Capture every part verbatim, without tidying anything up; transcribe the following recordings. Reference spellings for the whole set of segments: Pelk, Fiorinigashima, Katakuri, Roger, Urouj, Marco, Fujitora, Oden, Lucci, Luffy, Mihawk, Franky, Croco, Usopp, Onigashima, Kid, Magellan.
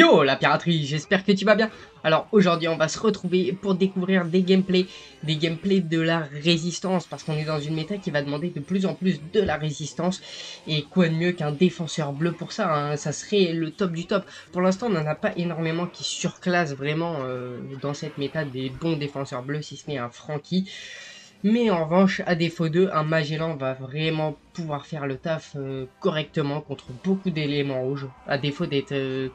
Yo la piraterie, j'espère que tu vas bien. Alors aujourd'hui on va se retrouver pour découvrir des gameplays, des gameplays de la résistance, parce qu'on est dans une méta qui va demander de plus en plus de la résistance, et quoi de mieux qu'un défenseur bleu pour ça, hein, ça serait le top du top. Pour l'instant on n'en a pas énormément qui surclassent vraiment euh, dans cette méta des bons défenseurs bleus, si ce n'est un Franky. Mais en revanche, à défaut d'eux, un Magellan va vraiment pouvoir faire le taf euh, correctement contre beaucoup d'éléments rouges. À défaut d'être euh,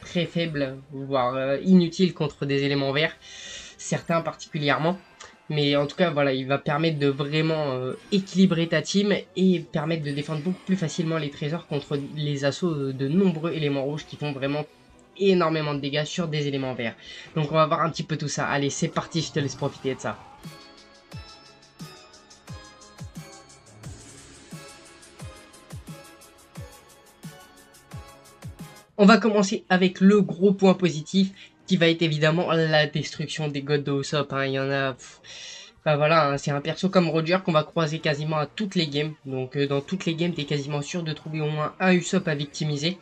très faible, voire euh, inutile contre des éléments verts, certains particulièrement. Mais en tout cas, voilà, il va permettre de vraiment euh, équilibrer ta team et permettre de défendre beaucoup plus facilement les trésors contre les assauts de nombreux éléments rouges qui font vraiment énormément de dégâts sur des éléments verts. Donc on va voir un petit peu tout ça. Allez, c'est parti, je te laisse profiter de ça. On va commencer avec le gros point positif qui va être évidemment la destruction des godes de Usopp. Hein. Il y en a... Bah ben voilà, hein, c'est un perso comme Roger qu'on va croiser quasiment à toutes les games. Donc euh, dans toutes les games, tu es quasiment sûr de trouver au moins un Usopp à victimiser.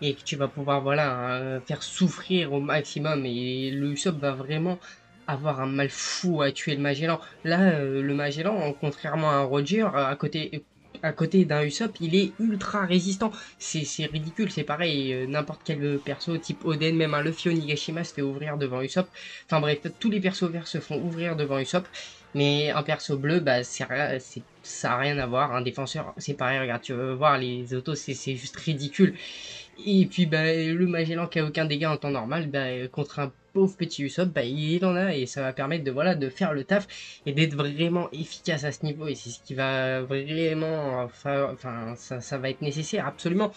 Et que tu vas pouvoir voilà hein, faire souffrir au maximum. Et le Usopp va vraiment avoir un mal fou à tuer le Magellan. Là, euh, le Magellan, contrairement à Roger, à côté... à côté d'un Usopp, il est ultra résistant. C'est ridicule, c'est pareil. Euh, N'importe quel perso, type Oden, même un Luffy Onigashima se fait ouvrir devant Usopp. Enfin bref, tous les persos verts se font ouvrir devant Usopp. Mais un perso bleu, bah, ça n'a rien à voir. Un défenseur, c'est pareil, regarde, tu vas voir les autos, c'est juste ridicule. Et puis bah, le Magellan qui n'a aucun dégât en temps normal, bah, contre un pauvre petit Usopp, bah, il en a, et ça va permettre de, voilà, de faire le taf et d'être vraiment efficace à ce niveau. Et c'est ce qui va vraiment... Enfin, ça, ça va être nécessaire, absolument.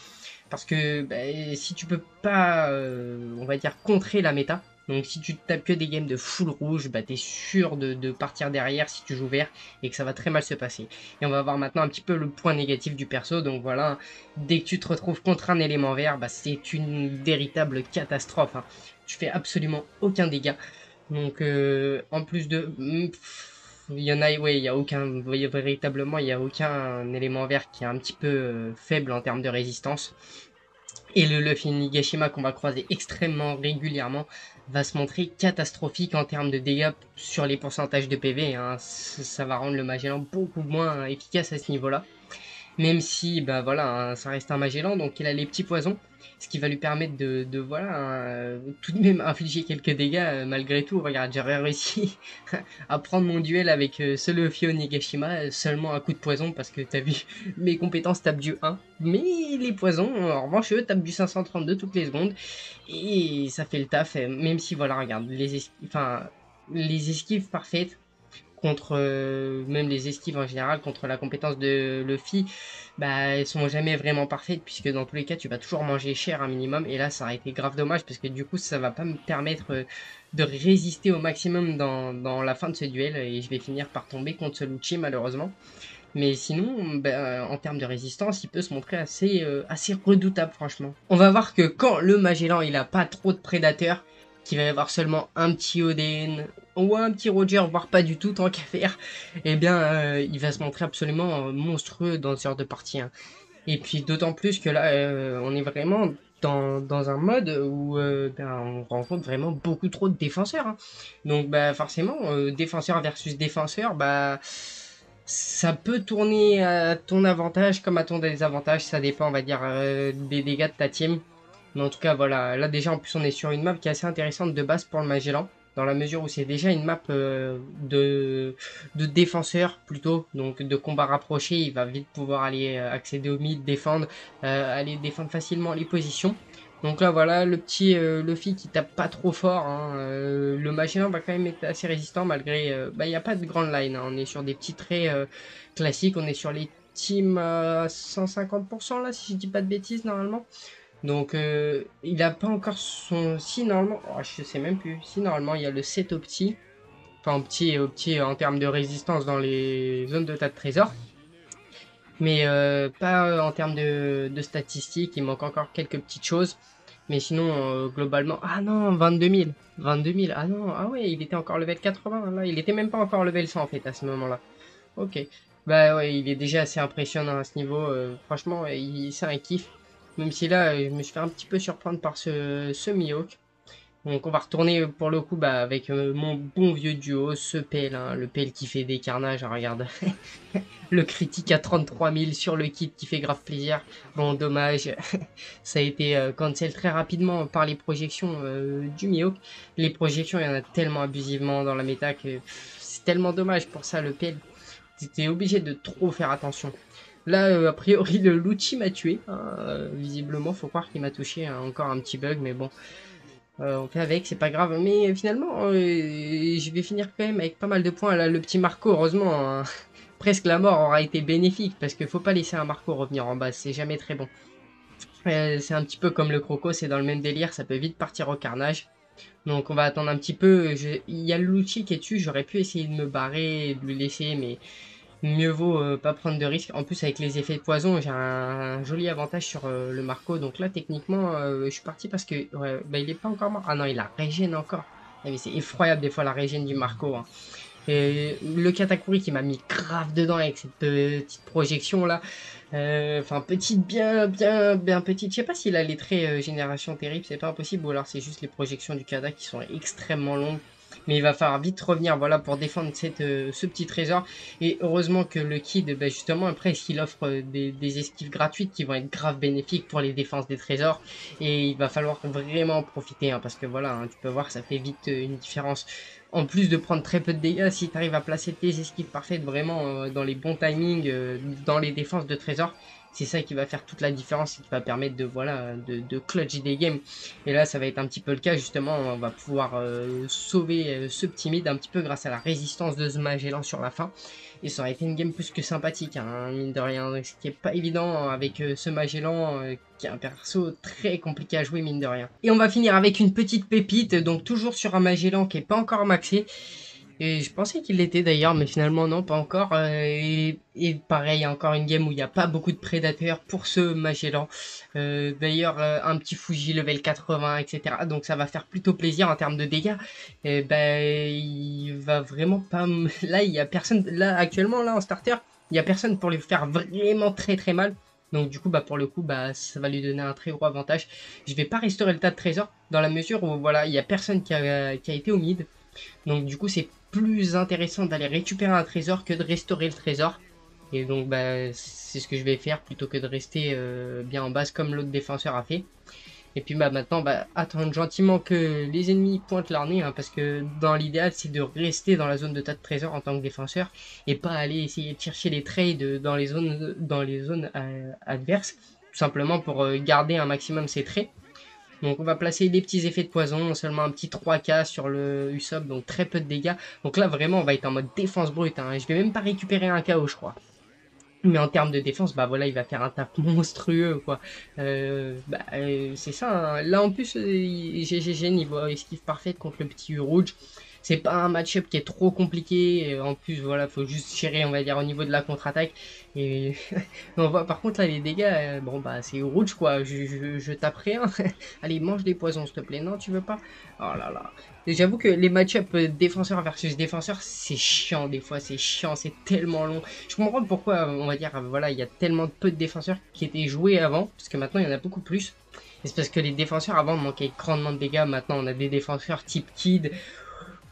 Parce que bah, si tu peux pas, euh, on va dire, contrer la méta, donc si tu tapes que des games de full rouge, bah t'es sûr de, de partir derrière si tu joues vert, et que ça va très mal se passer. Et on va voir maintenant un petit peu le point négatif du perso. Donc voilà, dès que tu te retrouves contre un élément vert, bah c'est une véritable catastrophe. Hein. Tu fais absolument aucun dégât. Donc euh, en plus de... Il y en a, ouais, il y a aucun... Véritablement, il n'y a aucun élément vert qui est un petit peu euh, faible en termes de résistance. Et le Luffy Onigashima qu'on va croiser extrêmement régulièrement va se montrer catastrophique en termes de dégâts sur les pourcentages de P V. Hein. Ça va rendre le Magellan beaucoup moins efficace à ce niveau-là. Même si, bah voilà, hein, ça reste un Magellan, donc il a les petits poisons, ce qui va lui permettre de, de voilà, hein, tout de même infliger quelques dégâts euh, malgré tout. Regarde, j'ai réussi à prendre mon duel avec euh, ce Luffy Onigashima seulement à coup de poison, parce que t'as vu, mes compétences tapent du un, mais les poisons, en revanche, eux, tapent du cinq cent trente-deux toutes les secondes, et ça fait le taf, même si, voilà, regarde, les, es enfin, les esquives parfaites, contre euh, même les esquives en général, contre la compétence de Luffy, bah, elles sont jamais vraiment parfaites, puisque dans tous les cas, tu vas toujours manger cher un minimum, et là, ça aurait été grave dommage, parce que du coup, ça va pas me permettre euh, de résister au maximum dans, dans la fin de ce duel, et je vais finir par tomber contre ce Lucci, malheureusement. Mais sinon, bah, en termes de résistance, il peut se montrer assez, euh, assez redoutable, franchement. On va voir que quand le Magellan, il a pas trop de prédateurs, qu'il va y avoir seulement un petit Oden ou un petit Roger, voire pas du tout tant qu'à faire, eh bien euh, il va se montrer absolument monstrueux dans ce genre de partie. Hein. Et puis d'autant plus que là, euh, on est vraiment dans, dans un mode où euh, ben, on rencontre vraiment beaucoup trop de défenseurs. Hein. Donc bah, forcément, euh, défenseur versus défenseur, bah... ça peut tourner à ton avantage comme à ton désavantage, ça dépend, on va dire, euh, des dégâts de ta team. Mais en tout cas, voilà, là déjà en plus on est sur une map qui est assez intéressante de base pour le Magellan, dans la mesure où c'est déjà une map euh, de, de défenseurs plutôt, donc de combat rapproché, il va vite pouvoir aller euh, accéder au mid, défendre, euh, aller défendre facilement les positions. Donc là voilà, le petit euh, Luffy qui tape pas trop fort, hein, euh, le Magellan va quand même être assez résistant malgré, euh, bah il n'y a pas de grande line, hein, on est sur des petits traits euh, classiques, on est sur les teams à cent cinquante pour cent là si je dis pas de bêtises normalement. Donc euh, il n'a pas encore son... Si normalement, oh, je sais même plus, si normalement il y a le sept au petit, enfin au petit, au petit en termes de résistance dans les zones de tas de trésors, mais euh, pas euh, en termes de, de statistiques, il manque encore quelques petites choses, mais sinon euh, globalement, ah non, vingt-deux mille, vingt-deux mille, ah non, ah ouais, il était encore level quatre-vingts, là, il était même pas encore level cent en fait à ce moment-là, ok, bah ouais, il est déjà assez impressionnant à ce niveau, euh, franchement, c'est un kiff. Même si là, je me suis fait un petit peu surprendre par ce, ce Mihawk. Donc on va retourner pour le coup bah, avec euh, mon bon vieux duo, ce Pelk, hein, le Pelk qui fait des carnages, hein, regarde. Le critique à trente-trois mille sur le Kid qui fait grave plaisir. Bon, dommage, ça a été euh, cancel très rapidement par les projections euh, du Mihawk. Les projections, il y en a tellement abusivement dans la méta que c'est tellement dommage pour ça, le Pelk. T'étais obligé de trop faire attention. Là, euh, a priori, le Luchi m'a tué, hein, euh, visiblement, faut croire qu'il m'a touché, hein, encore un petit bug, mais bon. Euh, on fait avec, c'est pas grave, mais euh, finalement euh, je vais finir quand même avec pas mal de points. Là, le petit Marco, heureusement, hein, presque la mort aura été bénéfique, parce qu'il faut pas laisser un Marco revenir en bas, c'est jamais très bon. Euh, c'est un petit peu comme le Croco, c'est dans le même délire, ça peut vite partir au carnage. Donc on va attendre un petit peu, je... il y a le Luchi qui est dessus, j'aurais pu essayer de me barrer, de lui laisser, mais mieux vaut euh, pas prendre de risque. En plus avec les effets de poison, j'ai un, un joli avantage sur euh, le Marco. Donc là techniquement euh, je suis parti parce que ouais, bah, il est pas encore mort. Ah non, il a régène encore. Ah, mais c'est effroyable des fois la régène du Marco, hein. Et le Katakuri qui m'a mis grave dedans avec cette petite projection là. Enfin euh, petite, bien bien bien petite. Je sais pas s'il a les traits euh, génération terrible, c'est pas impossible. Ou alors c'est juste les projections du Kada qui sont extrêmement longues. Mais il va falloir vite revenir, voilà, pour défendre cette, euh, ce petit trésor. Et heureusement que le Kid, bah justement, après, il offre des, des esquives gratuites qui vont être grave bénéfiques pour les défenses des trésors. Et il va falloir vraiment en profiter, hein, parce que voilà, hein, tu peux voir, ça fait vite euh, une différence. En plus de prendre très peu de dégâts, si tu arrives à placer tes esquives parfaites vraiment euh, dans les bons timings, euh, dans les défenses de trésors, c'est ça qui va faire toute la différence et qui va permettre de, voilà, de, de clutch des games. Et là, ça va être un petit peu le cas, justement. On va pouvoir euh, sauver euh, ce petit mid un petit peu grâce à la résistance de ce Magellan sur la fin. Et ça aurait été une game plus que sympathique, hein, mine de rien. Ce qui n'est pas évident avec euh, ce Magellan, euh, qui est un perso très compliqué à jouer, mine de rien. Et on va finir avec une petite pépite, donc toujours sur un Magellan qui n'est pas encore maxé. Et je pensais qu'il l'était d'ailleurs, mais finalement non, pas encore. Et, et pareil, encore une game où il n'y a pas beaucoup de prédateurs pour ce Magellan. Euh, d'ailleurs, un petit Fuji level quatre-vingts, et cetera. Donc ça va faire plutôt plaisir en termes de dégâts. Et ben, il va vraiment pas... Là, il n'y a personne... Là, actuellement, là, en starter, il n'y a personne pour lui faire vraiment très très mal. Donc du coup, bah, pour le coup, bah, ça va lui donner un très gros avantage. Je vais pas restaurer le tas de trésors dans la mesure où, voilà, il n'y a personne qui a, qui a été au mid. Donc du coup, c'est plus intéressant d'aller récupérer un trésor que de restaurer le trésor. Et donc bah, c'est ce que je vais faire plutôt que de rester euh, bien en base comme l'autre défenseur a fait. Et puis bah, maintenant, bah, attendre gentiment que les ennemis pointent leur nez, hein, parce que dans l'idéal, c'est de rester dans la zone de tas de trésors en tant que défenseur et pas aller essayer de chercher les trades dans les zones, dans les zones euh, adverses, tout simplement pour euh, garder un maximum ses traits. Donc on va placer des petits effets de poison, seulement un petit trois K sur le Usopp, donc très peu de dégâts. Donc là vraiment on va être en mode défense brute, hein. Je vais même pas récupérer un K O je crois. Mais en termes de défense, bah voilà, il va faire un taf monstrueux quoi. Euh, bah, euh, c'est ça, hein. Là en plus, euh, G G G niveau esquive parfaite contre le petit Urouj. C'est pas un match-up qui est trop compliqué. En plus, voilà, faut juste gérer, on va dire, au niveau de la contre-attaque. Et on voit, par contre, là, les dégâts, bon, bah, c'est rouge, quoi. Je, je, je tape rien. Allez, mange des poisons, s'il te plaît. Non, tu veux pas? Oh là là. J'avoue que les match-up défenseur versus défenseur, c'est chiant, des fois. C'est chiant, c'est tellement long. Je comprends pourquoi, on va dire, voilà, il y a tellement peu de défenseurs qui étaient joués avant. Parce que maintenant, il y en a beaucoup plus. Et c'est parce que les défenseurs avant manquaient grandement de dégâts. Maintenant, on a des défenseurs type Kid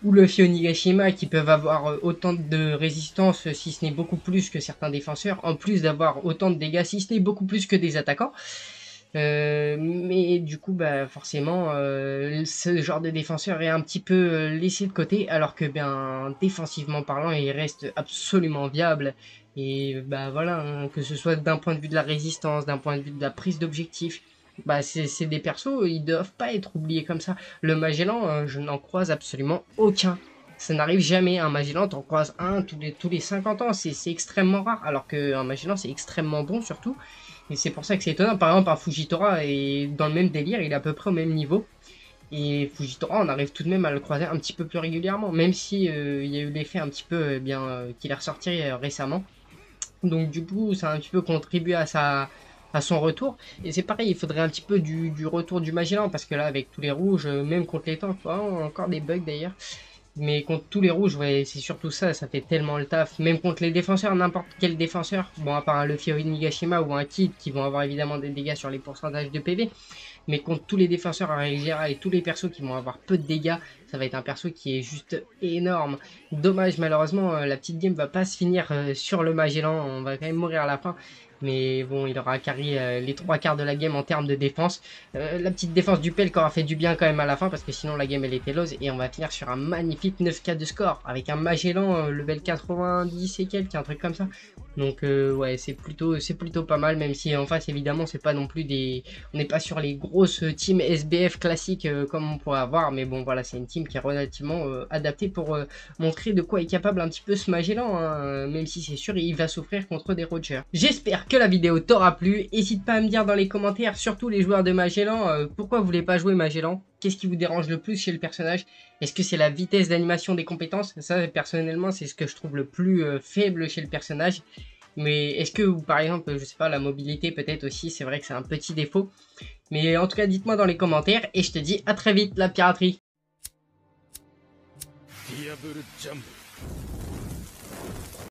ou le Fiorinigashima qui peuvent avoir autant de résistance, si ce n'est beaucoup plus que certains défenseurs, en plus d'avoir autant de dégâts, si ce n'est beaucoup plus que des attaquants. Euh, mais du coup, bah, forcément, euh, ce genre de défenseur est un petit peu laissé de côté, alors que bien, défensivement parlant, il reste absolument viable. Et bah voilà, hein, que ce soit d'un point de vue de la résistance, d'un point de vue de la prise d'objectif, bah c'est des persos, ils doivent pas être oubliés comme ça. Le Magellan, euh, je n'en croise absolument aucun. Ça n'arrive jamais, un Magellan, t'en croises un tous les, tous les cinquante ans, c'est extrêmement rare. Alors qu'un Magellan, c'est extrêmement bon surtout. Et c'est pour ça que c'est étonnant. Par exemple, un Fujitora est dans le même délire, il est à peu près au même niveau. Et Fujitora, on arrive tout de même à le croiser un petit peu plus régulièrement. Même si euh, il y a eu l'effet un petit peu eh bien euh, qu'il est ressorti euh, récemment. Donc du coup, ça a un petit peu contribué à sa... à son retour, et c'est pareil, il faudrait un petit peu du, du retour du Magellan, parce que là avec tous les rouges, même contre les tanks, oh, encore des bugs d'ailleurs, Mais contre tous les rouges, ouais, c'est surtout ça, ça fait tellement le taf. Même contre les défenseurs, n'importe quel défenseur, bon, à part un Luffy Onigashima ou un Kid qui vont avoir évidemment des dégâts sur les pourcentages de P V, mais contre tous les défenseurs en règle générale et tous les persos qui vont avoir peu de dégâts, ça va être un perso qui est juste énorme. Dommage, malheureusement, la petite game va pas se finir sur le Magellan, on va quand même mourir à la fin. Mais bon, il aura carré euh, les trois quarts de la game en termes de défense. Euh, la petite défense du Pelk aura fait du bien quand même à la fin, parce que sinon la game elle était lose. Et on va finir sur un magnifique neuf K de score, avec un Magellan euh, level quatre-vingt-dix et quelques, un truc comme ça. Donc euh, ouais, c'est plutôt, c'est plutôt pas mal, même si en face évidemment c'est pas non plus des... On n'est pas sur les grosses teams S B F classiques euh, comme on pourrait avoir. Mais bon voilà, c'est une team qui est relativement euh, adaptée pour euh, montrer de quoi est capable un petit peu ce Magellan, hein, même si c'est sûr il va souffrir contre des Roger. J'espère que la vidéo t'aura plu. N'hésite pas à me dire dans les commentaires, surtout les joueurs de Magellan, euh, pourquoi vous voulez pas jouer Magellan. Qu'est-ce qui vous dérange le plus chez le personnage? Est-ce que c'est la vitesse d'animation des compétences? Ça, personnellement, c'est ce que je trouve le plus euh, faible chez le personnage. Mais est-ce que, vous, par exemple, je sais pas, la mobilité peut-être aussi, c'est vrai que c'est un petit défaut. Mais en tout cas, dites-moi dans les commentaires et je te dis à très vite, la piraterie.